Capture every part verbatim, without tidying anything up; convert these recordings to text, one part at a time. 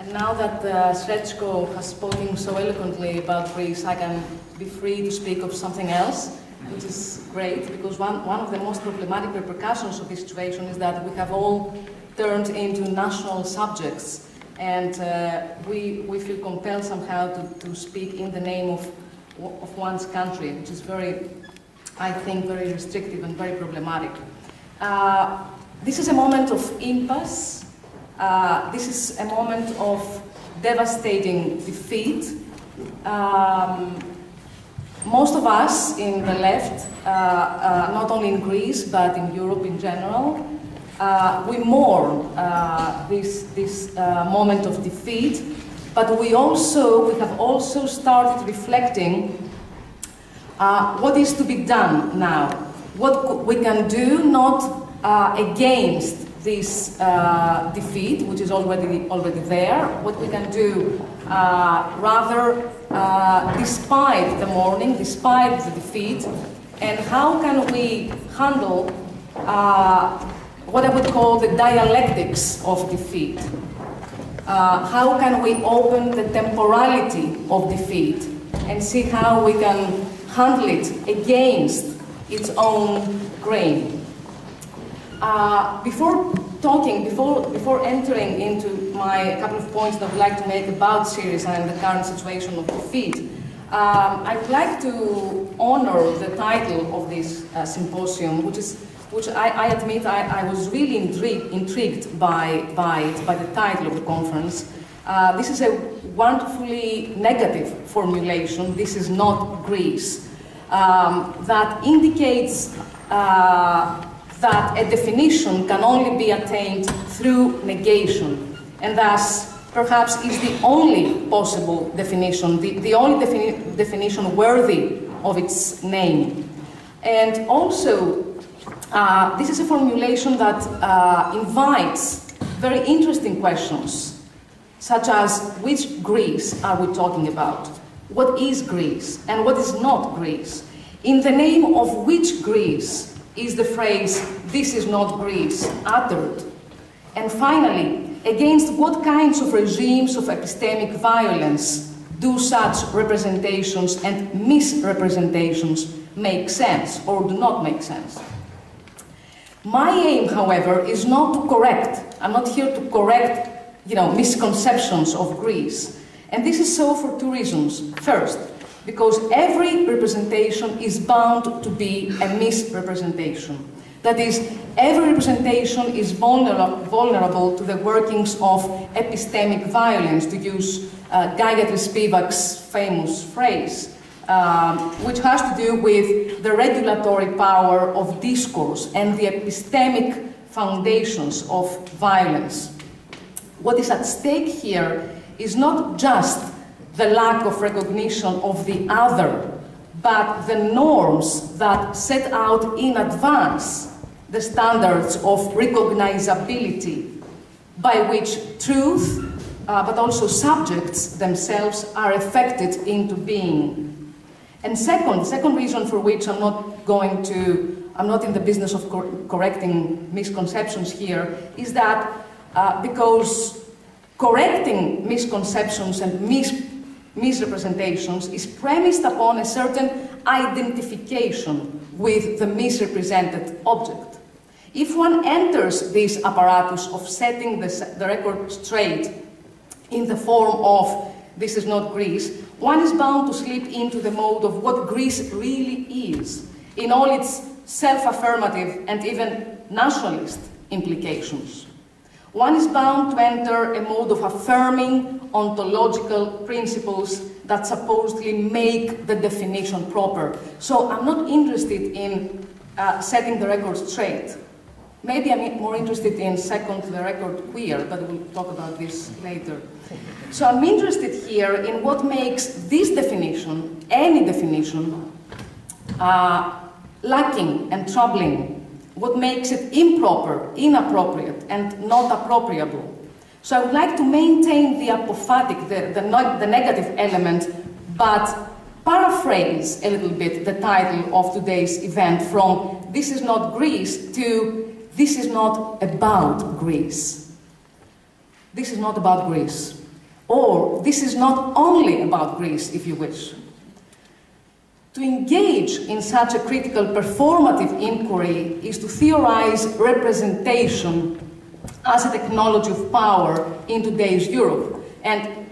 And now that uh, Srećko has spoken so eloquently about Greece, I can be free to speak of something else, which is great, because one, one of the most problematic repercussions of this situation is that we have all turned into national subjects, and uh, we, we feel compelled somehow to, to speak in the name of, of one's country, which is very, I think, very restrictive and very problematic. Uh, this is a moment of impasse. Uh, this is a moment of devastating defeat. Um, most of us in the left, uh, uh, not only in Greece, but in Europe in general, uh, we mourn uh, this, this uh, moment of defeat, but we also, we have also started reflecting uh, what is to be done now, what we can do, not uh, against this uh, defeat, which is already already there, what we can do, uh, rather, uh, despite the mourning, despite the defeat, and how can we handle uh, what I would call the dialectics of defeat? Uh, how can we open the temporality of defeat and see how we can handle it against its own grain? Uh, before talking, before, before entering into my couple of points that I would like to make about Syriza and the current situation of defeat, um, I would like to honor the title of this uh, symposium, which, is, which I, I admit I, I was really intrigued, intrigued by, by, it, by the title of the conference. Uh, this is a wonderfully negative formulation, "This is not Greece," um, that indicates uh, that a definition can only be attained through negation, and thus perhaps is the only possible definition, the, the only defini definition worthy of its name. And also, uh, this is a formulation that uh, invites very interesting questions, such as which Greece are we talking about? What is Greece and what is not Greece? In the name of which Greece is the phrase, "This is not Greece," uttered? And finally, against what kinds of regimes of epistemic violence do such representations and misrepresentations make sense or do not make sense? My aim, however, is not to correct. I'm not here to correct, you know, misconceptions of Greece. And this is so for two reasons. First, because every representation is bound to be a misrepresentation. That is, every representation is vulnerable, vulnerable to the workings of epistemic violence, to use uh, Gayatri Spivak's famous phrase, um, which has to do with the regulatory power of discourse and the epistemic foundations of violence. What is at stake here is not just the lack of recognition of the other, but the norms that set out in advance the standards of recognizability by which truth, uh, but also subjects themselves, are affected into being. And second, second reason for which I'm not going to, I'm not in the business of cor correcting misconceptions here, is that uh, because correcting misconceptions and mis misrepresentations is premised upon a certain identification with the misrepresented object. If one enters this apparatus of setting the, the record straight in the form of "This is not Greece," one is bound to slip into the mode of what Greece really is, in all its self-affirmative and even nationalist implications. One is bound to enter a mode of affirming ontological principles that supposedly make the definition proper. So I'm not interested in uh, setting the record straight. Maybe I'm more interested in second the record queer, but we'll talk about this later. So I'm interested here in what makes this definition, any definition, uh, lacking and troubling. What makes it improper, inappropriate, and not appropriable. So I would like to maintain the apophatic, the, the, the negative element, but paraphrase a little bit the title of today's event from "This is not Greece" to "This is not about Greece." This is not about Greece. Or, this is not only about Greece, if you wish. To engage in such a critical performative inquiry is to theorize representation as a technology of power in today's Europe. And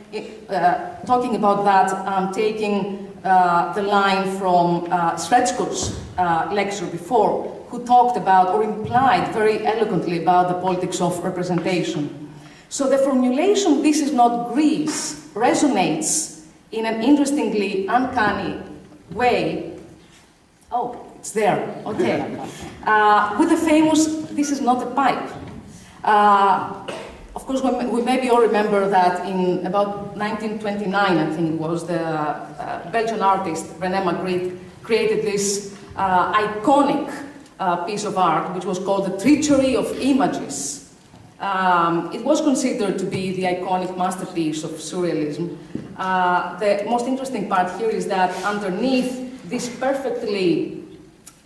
uh, talking about that, I'm taking uh, the line from uh, Srećko's uh, lecture before, who talked about, or implied very eloquently about, the politics of representation. So the formulation, "This is not Greece," resonates in an interestingly uncanny way, oh, it's there, okay, uh, with the famous, "This is not a pipe." Uh, of course, we, we maybe all remember that in about nineteen twenty-nine, I think it was, the uh, Belgian artist René Magritte created this uh, iconic uh, piece of art, which was called The Treachery of Images. Um, it was considered to be the iconic masterpiece of surrealism. Uh, the most interesting part here is that underneath this perfectly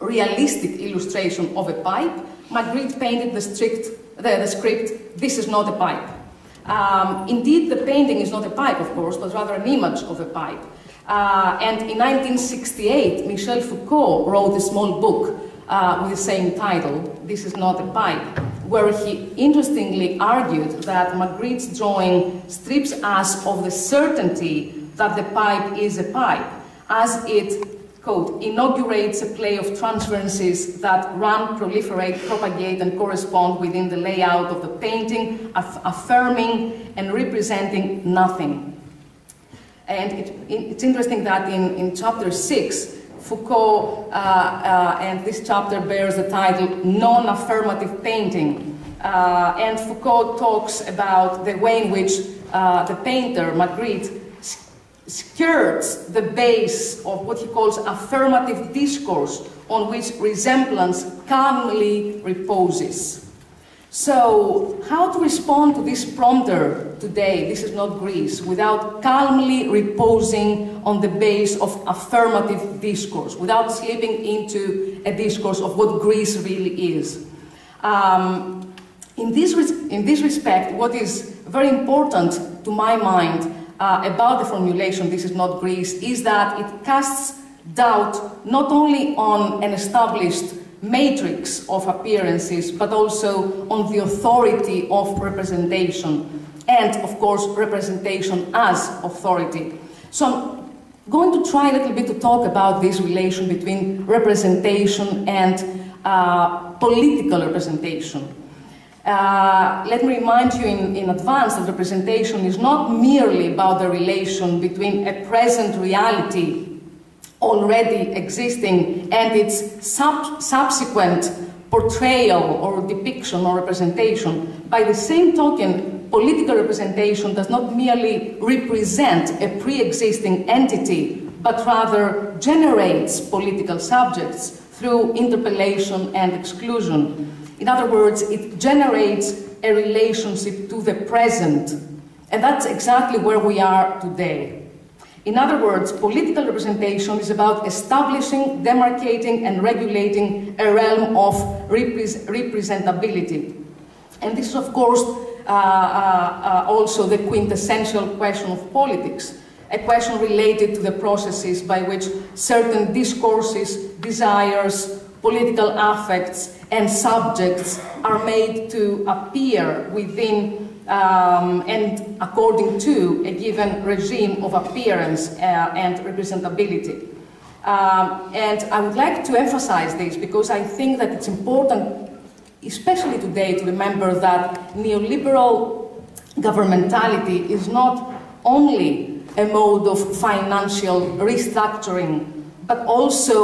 realistic illustration of a pipe, Magritte painted the, strict, the, the script, "This is not a pipe." Um, indeed, the painting is not a pipe, of course, but rather an image of a pipe. Uh, and in nineteen sixty-eight, Michel Foucault wrote a small book uh, with the same title, "This is not a pipe," where he interestingly argued that Magritte's drawing strips us of the certainty that the pipe is a pipe, as it, quote, "inaugurates a play of transferences that run, proliferate, propagate, and correspond within the layout of the painting, aff affirming and representing nothing." And it, it, it's interesting that in, in chapter six, Foucault, uh, uh, and this chapter bears the title "Non-Affirmative Painting." Uh, and Foucault talks about the way in which uh, the painter, Magritte, skirts the base of what he calls affirmative discourse, on which resemblance calmly reposes. So, how to respond to this prompter today, "This is not Greece," without calmly reposing on the base of affirmative discourse, without slipping into a discourse of what Greece really is? Um, in, this in this respect, what is very important to my mind uh, about the formulation "This is not Greece" is that it casts doubt not only on an established matrix of appearances, but also on the authority of representation, and of course representation as authority. So I'm going to try a little bit to talk about this relation between representation and uh, political representation. Uh, let me remind you in, in advance that representation is not merely about the relation between a present reality already existing and its sub subsequent portrayal or depiction or representation. By the same token, political representation does not merely represent a pre-existing entity, but rather generates political subjects through interpellation and exclusion. In other words, it generates a relationship to the present, and that's exactly where we are today. In other words, political representation is about establishing, demarcating, and regulating a realm of repre- representability. And this is, of course, uh, uh, uh, also the quintessential question of politics, a question related to the processes by which certain discourses, desires, political affects, and subjects are made to appear within Um, and according to a given regime of appearance uh, and representability. Um, and I would like to emphasize this because I think that it's important, especially today, to remember that neoliberal governmentality is not only a mode of financial restructuring, but also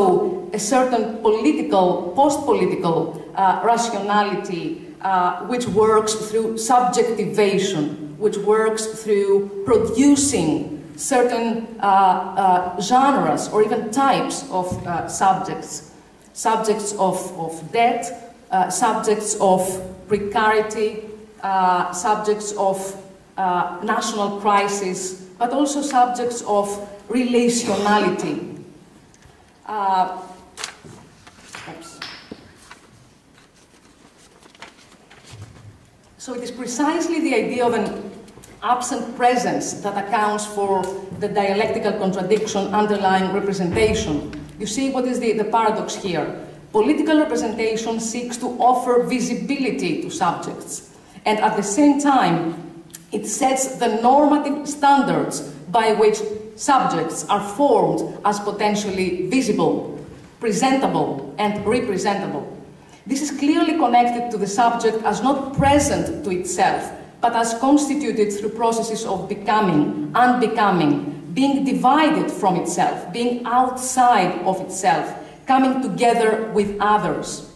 a certain political, post-political uh, rationality, Uh, which works through subjectivation, which works through producing certain uh, uh, genres or even types of uh, subjects. Subjects of, of debt, uh, subjects of precarity, uh, subjects of uh, national crisis, but also subjects of relationality. Uh, So it is precisely the idea of an absent presence that accounts for the dialectical contradiction underlying representation. You see what is the, the paradox here. Political representation seeks to offer visibility to subjects, and at the same time, it sets the normative standards by which subjects are formed as potentially visible, presentable, and representable. This is clearly connected to the subject as not present to itself, but as constituted through processes of becoming, unbecoming, being divided from itself, being outside of itself, coming together with others.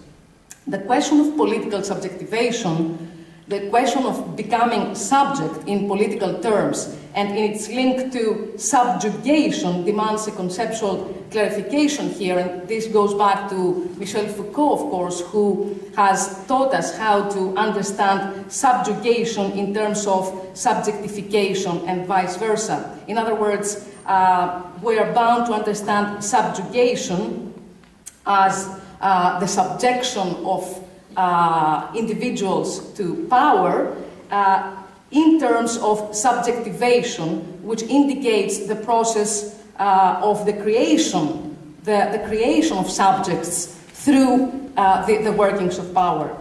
The question of political subjectivation, the question of becoming subject in political terms, and in its link to subjugation, demands a conceptual clarification here, and this goes back to Michel Foucault, of course, who has taught us how to understand subjugation in terms of subjectification and vice versa. In other words, uh, we are bound to understand subjugation as uh, the subjection of uh, individuals to power, uh, in terms of subjectivation, which indicates the process uh, of the creation, the, the creation of subjects through uh, the, the workings of power.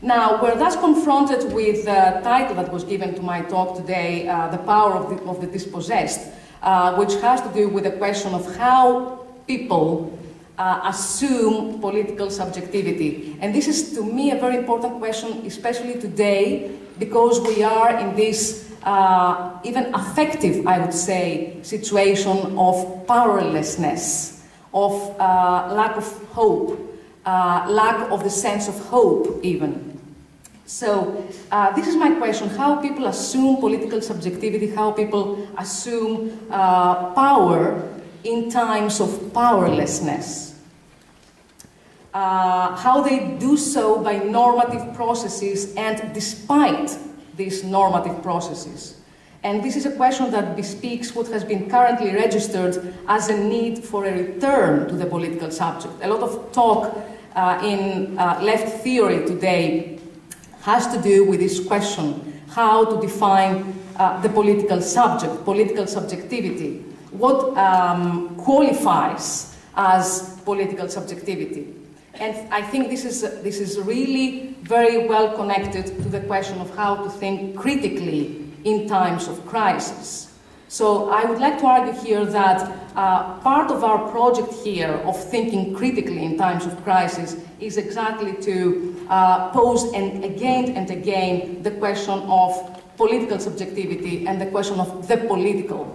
Now, we're thus confronted with the title that was given to my talk today, uh, The Power of the, of the Dispossessed, uh, which has to do with the question of how people Uh, assume political subjectivity. And this is, to me, a very important question, especially today, because we are in this uh, even affective, I would say, situation of powerlessness, of uh, lack of hope, uh, lack of the sense of hope, even. So, uh, this is my question, how people assume political subjectivity, how people assume uh, power in times of powerlessness, uh, how they do so by normative processes and despite these normative processes. And this is a question that bespeaks what has been currently registered as a need for a return to the political subject. A lot of talk uh, in uh, left theory today has to do with this question, how to define uh, the political subject, political subjectivity. What um, qualifies as political subjectivity? And I think this is, this is really very well connected to the question of how to think critically in times of crisis. So I would like to argue here that uh, part of our project here of thinking critically in times of crisis is exactly to uh, pose and again and again the question of political subjectivity and the question of the political.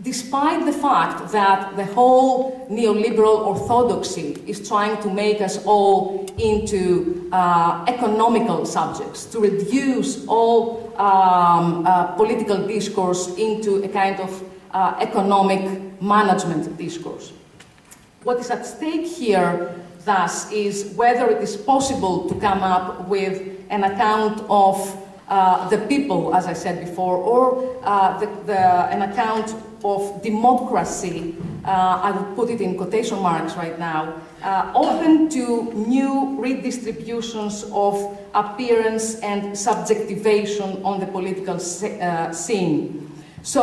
Despite the fact that the whole neoliberal orthodoxy is trying to make us all into uh, economical subjects, to reduce all um, uh, political discourse into a kind of uh, economic management discourse. What is at stake here, thus, is whether it is possible to come up with an account of Uh, the people, as I said before, or uh, the, the, an account of democracy, uh, I would put it in quotation marks right now, uh, open to new redistributions of appearance and subjectivation on the political se uh, scene. So,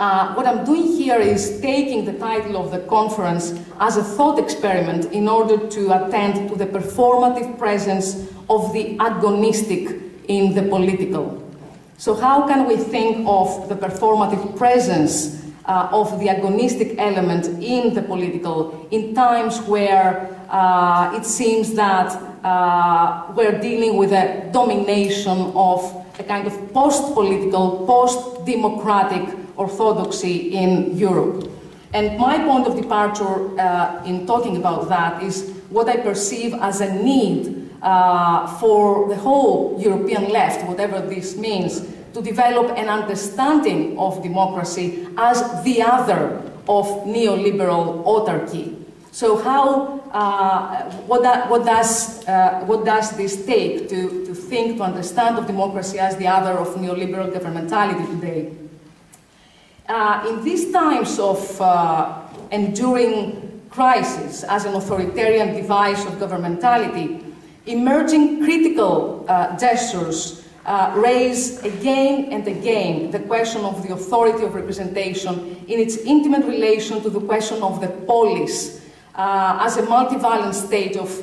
uh, what I'm doing here is taking the title of the conference as a thought experiment in order to attend to the performative presence of the agonistic in the political. So how can we think of the performative presence uh, of the agonistic element in the political in times where uh, it seems that uh, we're dealing with a domination of a kind of post-political, post-democratic orthodoxy in Europe? And my point of departure uh, in talking about that is what I perceive as a need Uh, for the whole European left, whatever this means, to develop an understanding of democracy as the other of neoliberal autarky. So how, uh, what, that, what, does, uh, what does this take to, to think, to understand of democracy as the other of neoliberal governmentality today? Uh, in these times of uh, enduring crisis as an authoritarian device of governmentality, emerging critical uh, gestures uh, raise again and again the question of the authority of representation in its intimate relation to the question of the polis uh, as a multivalent state of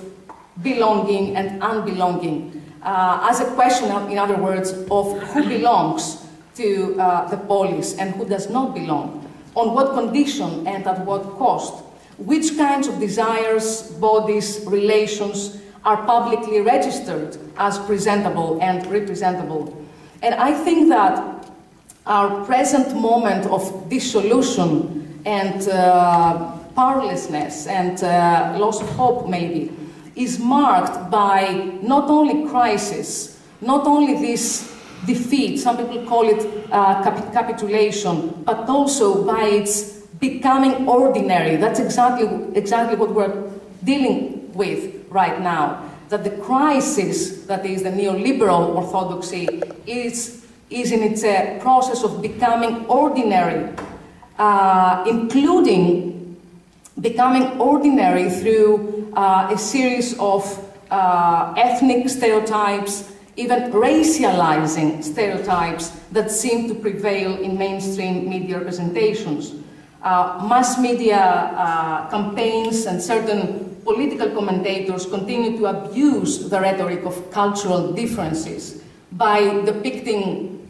belonging and unbelonging, uh, as a question, in other words, of who belongs to uh, the polis and who does not belong, on what condition and at what cost, which kinds of desires, bodies, relations are publicly registered as presentable and representable. And I think that our present moment of dissolution and uh, powerlessness and uh, loss of hope, maybe, is marked by not only crisis, not only this defeat, some people call it uh, cap capitulation, but also by its becoming ordinary. That's exactly, exactly what we're dealing with right now. That the crisis that is the neoliberal orthodoxy is, is in its uh, process of becoming ordinary, uh, including becoming ordinary through uh, a series of uh, ethnic stereotypes, even racializing stereotypes that seem to prevail in mainstream media representations. Uh, mass media uh, campaigns and certain political commentators continue to abuse the rhetoric of cultural differences by depicting,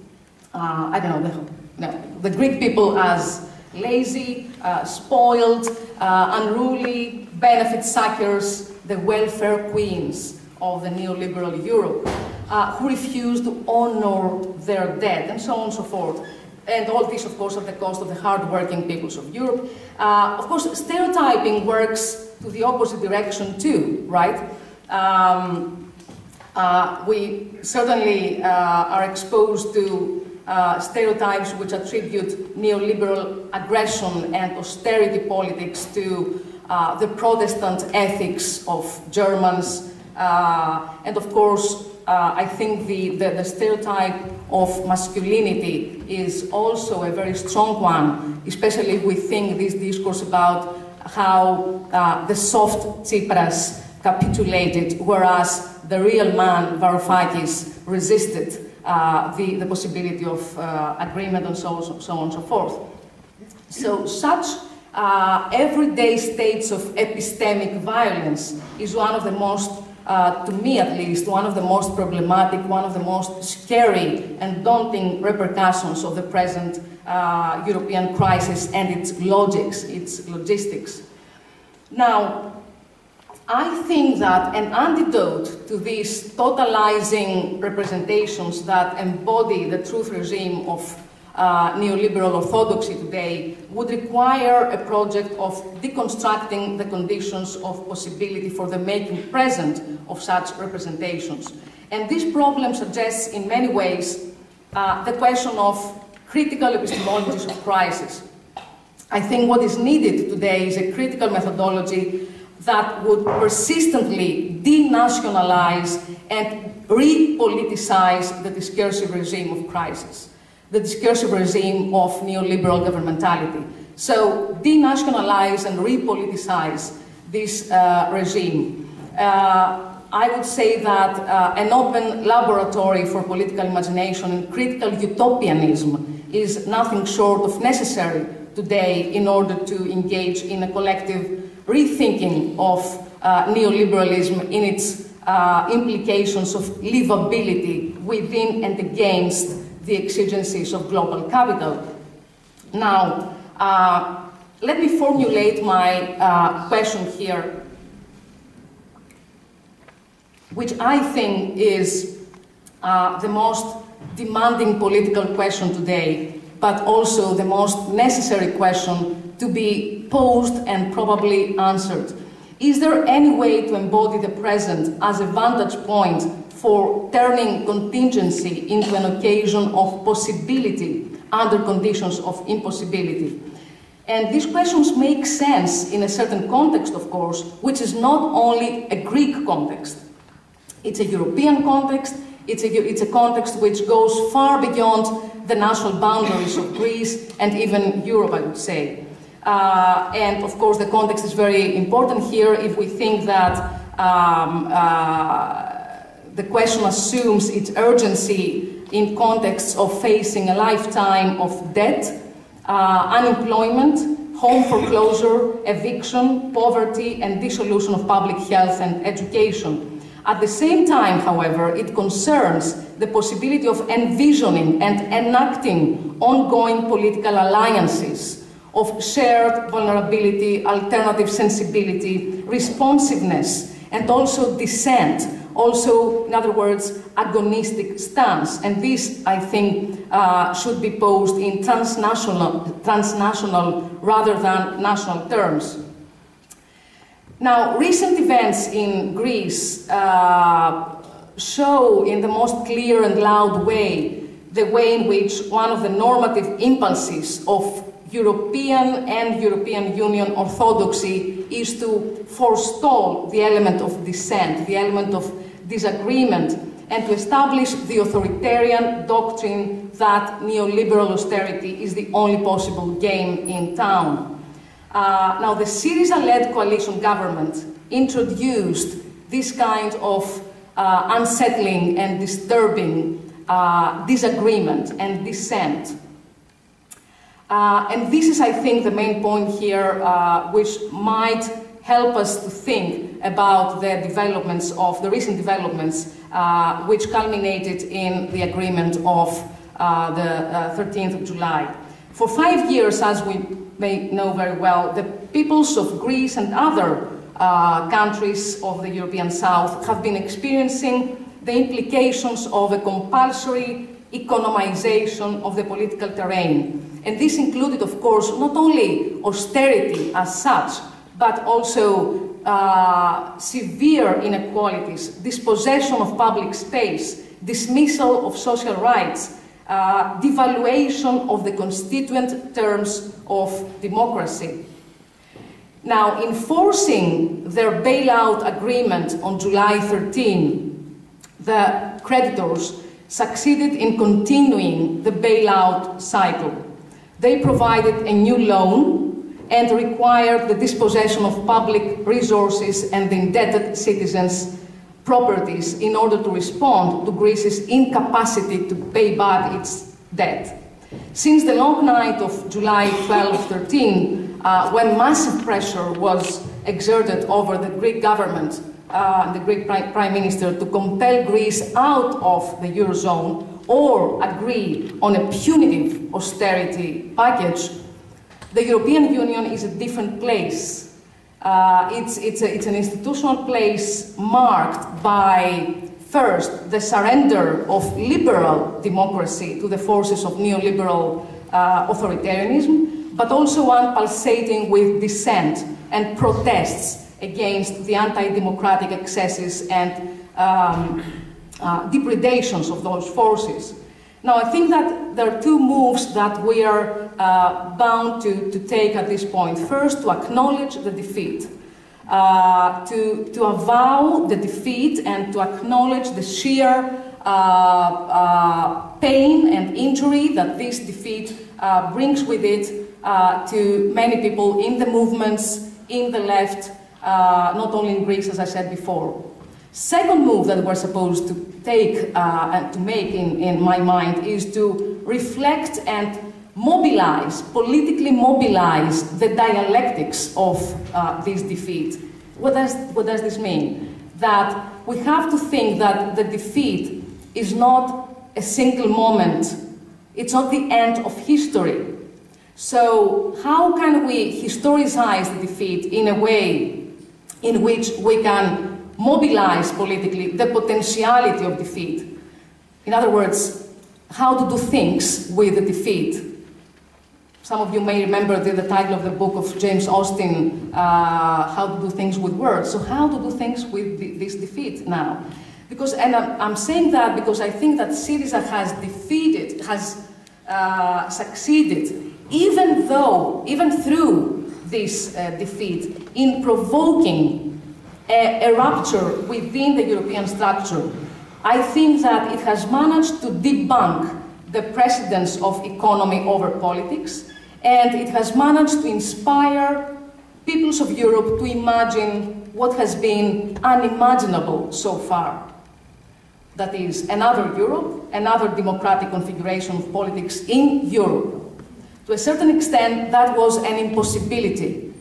uh, I don't know, the, no, the Greek people as lazy, uh, spoiled, uh, unruly, benefit suckers, the welfare queens of the neoliberal Europe, uh, who refuse to honor their dead, and so on and so forth. And all this, of course, at the cost of the hard-working peoples of Europe. Uh, of course, stereotyping works to the opposite direction too, right? Um, uh, we certainly uh, are exposed to uh, stereotypes which attribute neoliberal aggression and austerity politics to uh, the Protestant ethics of Germans. Uh, and of course, uh, I think the, the, the stereotype of masculinity is also a very strong one, especially if we think this discourse about how uh, the soft Tsipras capitulated, whereas the real man, Varoufakis, resisted uh, the, the possibility of uh, agreement and so, so, so on and so forth. So such uh, everyday states of epistemic violence is one of the most Uh, to me at least, one of the most problematic, one of the most scary and daunting repercussions of the present uh, European crisis and its logics, its logistics. Now, I think that an antidote to these totalizing representations that embody the truth regime of uh, neoliberal orthodoxy today would require a project of deconstructing the conditions of possibility for the making present of such representations. And this problem suggests, in many ways, uh, the question of critical epistemologies of crisis. I think what is needed today is a critical methodology that would persistently denationalize and repoliticize the discursive regime of crisis, the discursive regime of neoliberal governmentality. So denationalize and repoliticize this uh, regime. Uh, I would say that uh, an open laboratory for political imagination and critical utopianism is nothing short of necessary today in order to engage in a collective rethinking of uh, neoliberalism in its uh, implications of livability within and against the exigencies of global capital. Now, uh, let me formulate my uh, question here, which I think is uh, the most demanding political question today, but also the most necessary question to be posed and probably answered. Is there any way to embody the present as a vantage point for turning contingency into an occasion of possibility under conditions of impossibility? And these questions make sense in a certain context, of course, which is not only a Greek context. It's a European context, it's a, it's a context which goes far beyond the national boundaries of Greece and even Europe, I would say. Uh, and of course, the context is very important here if we think that um, uh, the question assumes its urgency in context of facing a lifetime of debt, uh, unemployment, home foreclosure, eviction, poverty, and dissolution of public health and education. At the same time, however, it concerns the possibility of envisioning and enacting ongoing political alliances of shared vulnerability, alternative sensibility, responsiveness, and also dissent. Also, in other words, agonistic stance. And this, I think, uh, should be posed in transnational, transnational rather than national terms. Now, recent events in Greece uh, show in the most clear and loud way the way in which one of the normative impulses of European and European Union orthodoxy is to forestall the element of dissent, the element of disagreement, and to establish the authoritarian doctrine that neoliberal austerity is the only possible game in town. Uh, now, the Syriza-led coalition government introduced this kind of uh, unsettling and disturbing uh, disagreement and dissent. Uh, and this is, I think, the main point here, uh, which might help us to think about the developments of the recent developments, uh, which culminated in the agreement of uh, the uh, thirteenth of July. For five years, as we may know very well, the peoples of Greece and other uh, countries of the European South have been experiencing the implications of a compulsory economization of the political terrain. And this included, of course, not only austerity as such, but also uh, severe inequalities, dispossession of public space, dismissal of social rights, uh, devaluation of the constituent terms of democracy. Now, enforcing their bailout agreement on July thirteenth, the creditors succeeded in continuing the bailout cycle. They provided a new loan and required the dispossession of public resources and the indebted citizens' properties in order to respond to Greece's incapacity to pay back its debt. Since the long night of July twelfth thirteen, uh, when massive pressure was exerted over the Greek government uh, and the Greek Prime Minister to compel Greece out of the Eurozone, or agree on a punitive austerity package, the European Union is a different place. Uh, it's, it's, a, it's an institutional place marked by, first, the surrender of liberal democracy to the forces of neoliberal uh, authoritarianism, but also one pulsating with dissent and protests against the anti-democratic excesses and um, Uh, depredations of those forces. Now, I think that there are two moves that we are uh, bound to, to take at this point. First, to acknowledge the defeat, uh, to, to avow the defeat and to acknowledge the sheer uh, uh, pain and injury that this defeat uh, brings with it uh, to many people in the movements, in the left, uh, not only in Greece, as I said before. Second move that we're supposed to take uh, and to make, in, in my mind, is to reflect and mobilize, politically mobilize the dialectics of uh, this defeat. What does, what does this mean? That we have to think that the defeat is not a single moment. It's not the end of history. So how can we historicize the defeat in a way in which we can mobilize politically the potentiality of defeat? In other words, how to do things with the defeat. Some of you may remember the, the title of the book of James Austin, uh, How to Do Things with Words. So how to do things with the, this defeat now? Because, and I'm, I'm saying that because I think that Syriza has defeated, has uh, succeeded, even though, even through this uh, defeat, in provoking A, a rupture within the European structure. I think that it has managed to debunk the precedence of economy over politics, and it has managed to inspire peoples of Europe to imagine what has been unimaginable so far. That is, another Europe, another democratic configuration of politics in Europe. To a certain extent, that was an impossibility.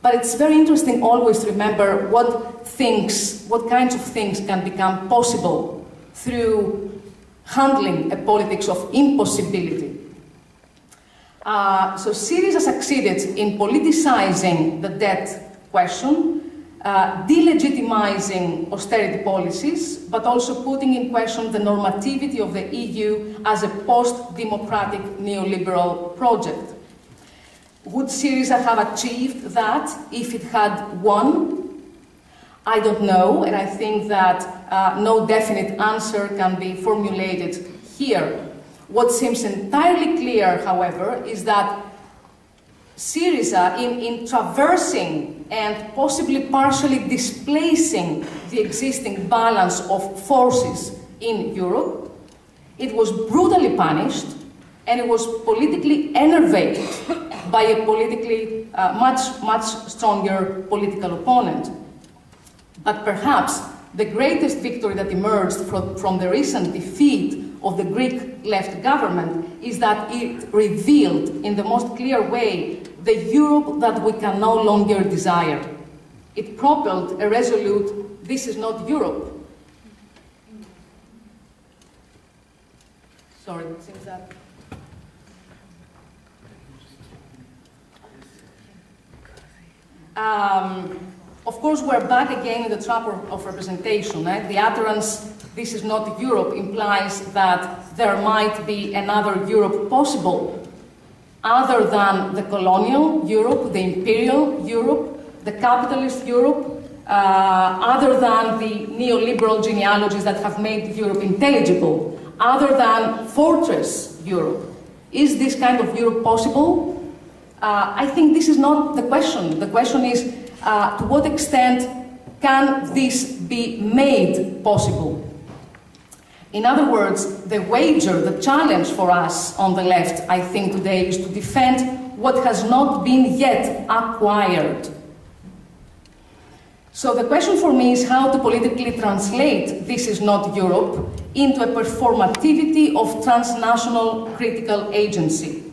But it's very interesting always to remember what things, what kinds of things can become possible through handling a politics of impossibility. Uh, so Syriza succeeded in politicizing the debt question, Uh, delegitimizing austerity policies, but also putting in question the normativity of the E U as a post-democratic neoliberal project. Would Syriza have achieved that if it had won? I don't know, and I think that uh, no definite answer can be formulated here. What seems entirely clear, however, is that Syriza, in, in traversing and possibly partially displacing the existing balance of forces in Europe, it was brutally punished and it was politically enervated by a politically uh, much, much stronger political opponent. But perhaps the greatest victory that emerged from, from the recent defeat of the Greek left government is that it revealed in the most clear way the Europe that we can no longer desire. It propelled a resolute, this is not Europe. Sorry, it seems that... Um, of course, we're back again in the trap of representation, right? The utterance, this is not Europe, implies that there might be another Europe possible, other than the colonial Europe, the imperial Europe, the capitalist Europe, uh, other than the neoliberal genealogies that have made Europe intelligible, other than fortress Europe. Is this kind of Europe possible? Uh, I think this is not the question. The question is, uh, to what extent can this be made possible? In other words, the wager, the challenge for us on the left, I think today, is to defend what has not been yet acquired. So the question for me is how to politically translate "this is not Europe" into a performativity of transnational critical agency.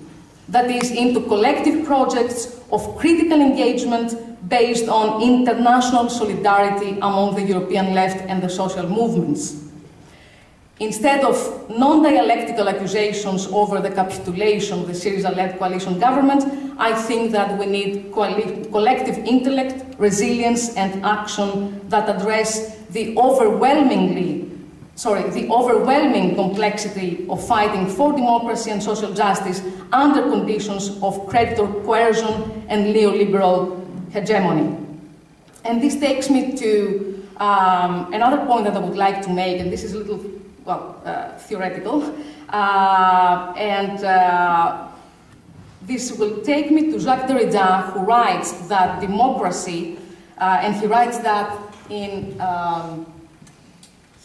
That is, into collective projects of critical engagement based on international solidarity among the European left and the social movements. Instead of non-dialectical accusations over the capitulation of the Syriza-led coalition government, I think that we need collective intellect, resilience, and action that address the overwhelmingly, sorry, the overwhelming complexity of fighting for democracy and social justice under conditions of creditor coercion and neoliberal hegemony. And this takes me to um, another point that I would like to make, and this is a little well, uh, theoretical, uh, and uh, this will take me to Jacques Derrida, who writes that democracy, uh, and he writes that in um,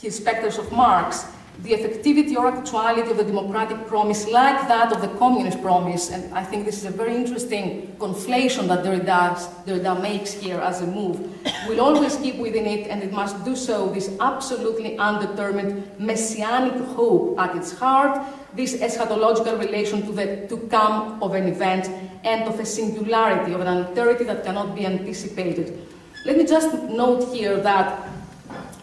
his Spectres of Marx, the effectivity or actuality of the democratic promise, like that of the communist promise, and I think this is a very interesting conflation that Derrida, Derrida makes here as a move, will always keep within it, and it must do so, this absolutely undetermined messianic hope at its heart, this eschatological relation to the to come of an event, and of a singularity, of an alterity that cannot be anticipated. Let me just note here that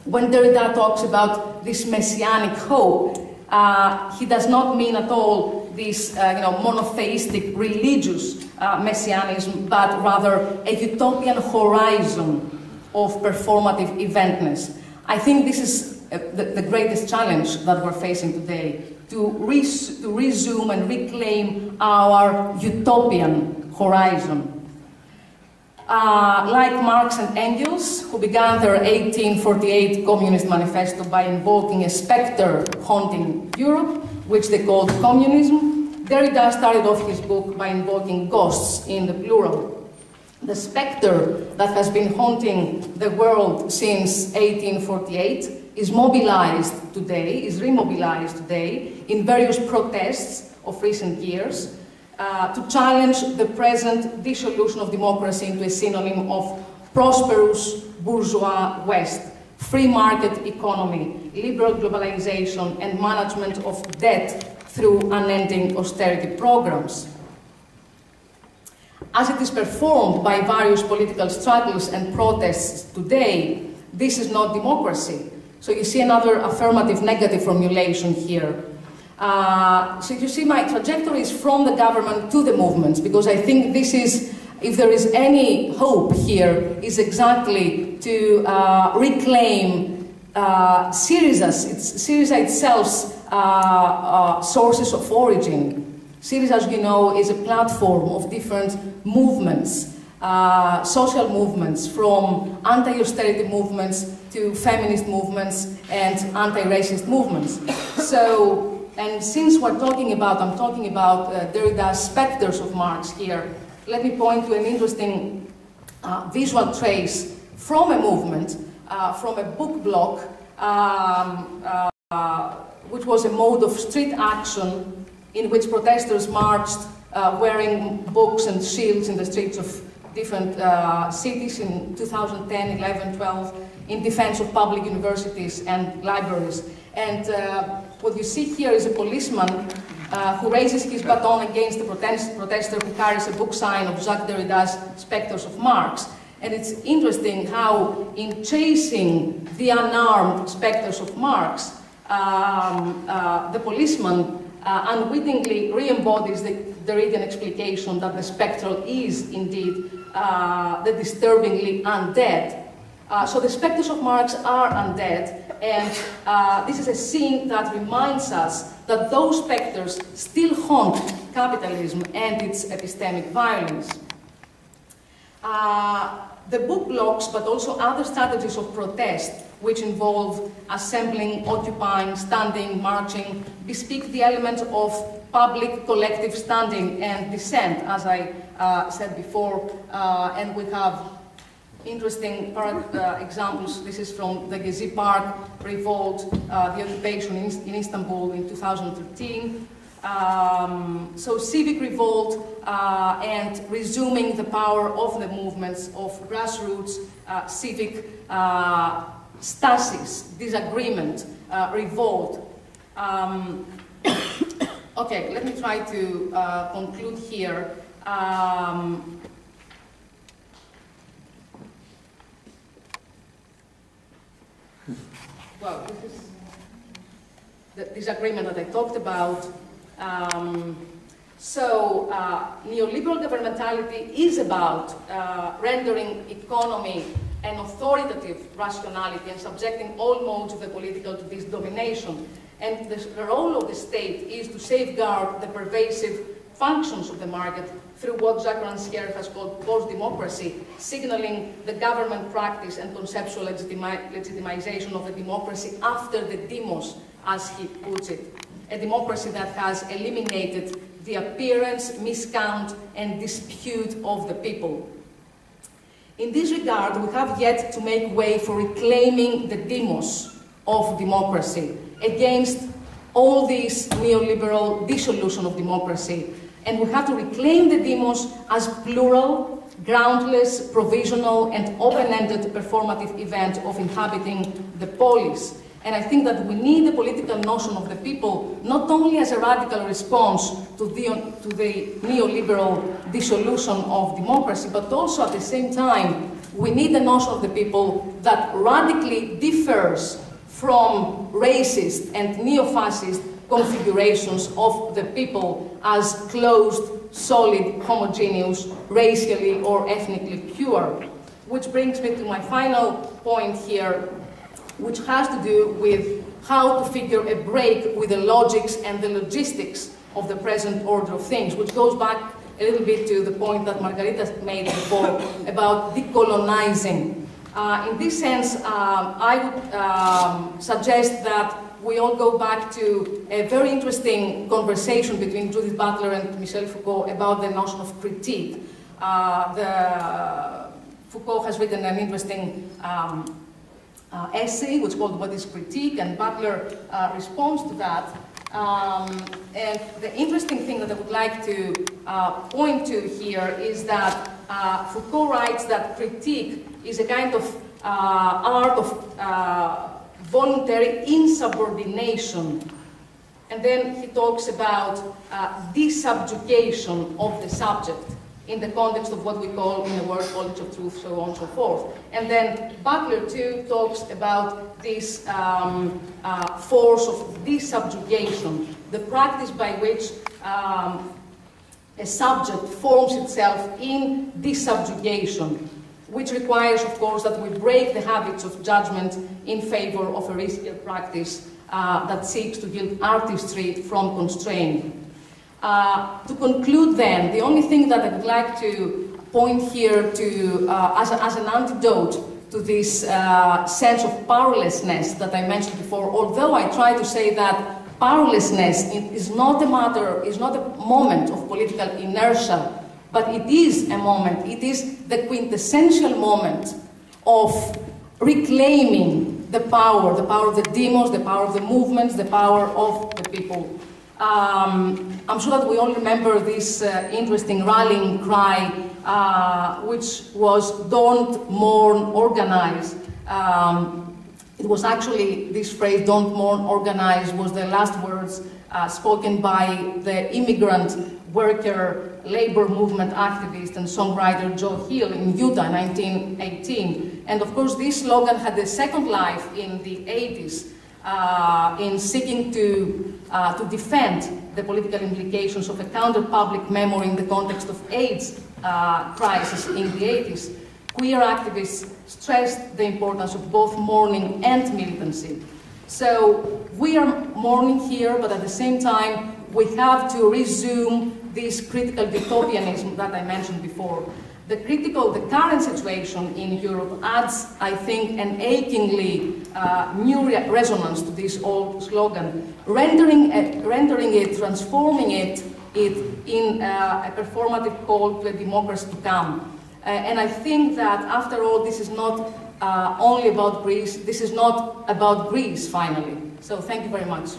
when Derrida talks about this messianic hope, uh, he does not mean at all this uh, you know, monotheistic religious uh, messianism, but rather a utopian horizon of performative eventness. I think this is uh, the, the greatest challenge that we're facing today, to, res to resume and reclaim our utopian horizon. Uh, like Marx and Engels, who began their eighteen forty-eight Communist Manifesto by invoking a specter haunting Europe, which they called communism, Derrida started off his book by invoking ghosts in the plural. The specter that has been haunting the world since eighteen forty-eight is mobilized today, is remobilized today, in various protests of recent years, Uh, to challenge the present dissolution of democracy into a synonym of prosperous bourgeois West, free market economy, liberal globalization, and management of debt through unending austerity programs. As it is performed by various political struggles and protests today, this is not democracy. So you see another affirmative-negative formulation here. Uh, so you see my trajectory is from the government to the movements, because I think this is, if there is any hope here, is exactly to uh, reclaim uh, Syriza's, it's, Syriza itself's uh, uh, sources of origin. Syriza, as you know, is a platform of different movements, uh, social movements, from anti-austerity movements to feminist movements and anti-racist movements. So, and since we're talking about, I'm talking about uh, Derrida's specters of Marx here, let me point to an interesting uh, visual trace from a movement, uh, from a book block, um, uh, which was a mode of street action in which protesters marched uh, wearing books and shields in the streets of different uh, cities in two thousand ten, eleven, twelve, in defense of public universities and libraries. And uh, what you see here is a policeman uh, who raises his baton against the protest protester who carries a book sign of Jacques Derrida's Spectres of Marx. And it's interesting how, in chasing the unarmed Spectres of Marx, um, uh, the policeman Uh, unwittingly re-embodies the Derridian explication that the spectral is indeed uh, the disturbingly undead. Uh, so the spectres of Marx are undead, and uh, this is a scene that reminds us that those spectres still haunt capitalism and its epistemic violence. Uh, the book blocks, but also other strategies of protest, which involve assembling, occupying, standing, marching, bespeak the element of public collective standing and dissent, as I uh, said before, uh, and we have interesting uh, examples. This is from the Gezi Park revolt, uh, the occupation in, in Istanbul in two thousand thirteen. Um, so civic revolt uh, and resuming the power of the movements of grassroots, uh, civic uh, stasis, disagreement, uh, revolt. Um, okay, let me try to uh, conclude here. Um, well, this is the disagreement that I talked about. Um, so, uh, neoliberal governmentality is about uh, rendering economy and authoritative rationality and subjecting all modes of the political to this domination. And the, the role of the state is to safeguard the pervasive functions of the market through what Jacques Rancière has called post-democracy, signaling the government practice and conceptual legitimi legitimization of the democracy after the demos, as he puts it. A democracy that has eliminated the appearance, miscount, and dispute of the people. In this regard, we have yet to make way for reclaiming the demos of democracy against all this neoliberal dissolution of democracy. And we have to reclaim the demos as plural, groundless, provisional, and open-ended performative event of inhabiting the polis. And I think that we need the political notion of the people not only as a radical response to the, to the neoliberal dissolution of democracy, but also at the same time, we need the notion of the people that radically differs from racist and neo-fascist configurations of the people as closed, solid, homogeneous, racially or ethnically pure. Which brings me to my final point here, which has to do with how to figure a break with the logics and the logistics of the present order of things, which goes back a little bit to the point that Margarita made before about decolonizing. Uh, in this sense, um, I would um, suggest that we all go back to a very interesting conversation between Judith Butler and Michel Foucault about the notion of critique. Uh, the, Foucault has written an interesting um, Uh, essay, which is called What is Critique, and Butler uh, responds to that. Um, and the interesting thing that I would like to uh, point to here is that uh, Foucault writes that critique is a kind of uh, art of uh, voluntary insubordination. And then he talks about uh, desubjugation of the subject in the context of what we call in the world politics of truth, so on and so forth. And then Butler too talks about this um, uh, force of desubjugation, the practice by which um, a subject forms itself in desubjugation, which requires, of course, that we break the habits of judgment in favor of a riskier practice uh, that seeks to yield artistry from constraint. Uh, to conclude then, the only thing that I'd like to point here to, uh, as, a, as an antidote to this uh, sense of powerlessness that I mentioned before, although I try to say that powerlessness is not a matter, is not a moment of political inertia, but it is a moment, it is the quintessential moment of reclaiming the power, the power of the demos, the power of the movements, the power of the people. Um, I'm sure that we all remember this uh, interesting rallying cry, uh, which was "Don't mourn, organize." Um, it was actually this phrase, "Don't mourn, organize," was the last words uh, spoken by the immigrant worker labor movement activist and songwriter Joe Hill in Utah in nineteen eighteen. And of course, this slogan had a second life in the eighties. Uh, in seeking to, uh, to defend the political implications of a counter-public memory in the context of AIDS uh, crisis in the eighties, queer activists stressed the importance of both mourning and militancy. So we are mourning here, but at the same time, we have to resume this critical utopianism that I mentioned before. The critical, the current situation in Europe adds, I think, an achingly uh, new re resonance to this old slogan, rendering it, rendering it transforming it, it in uh, a performative call to a democracy to come. Uh, and I think that, after all, this is not uh, only about Greece, this is not about Greece, finally. So thank you very much.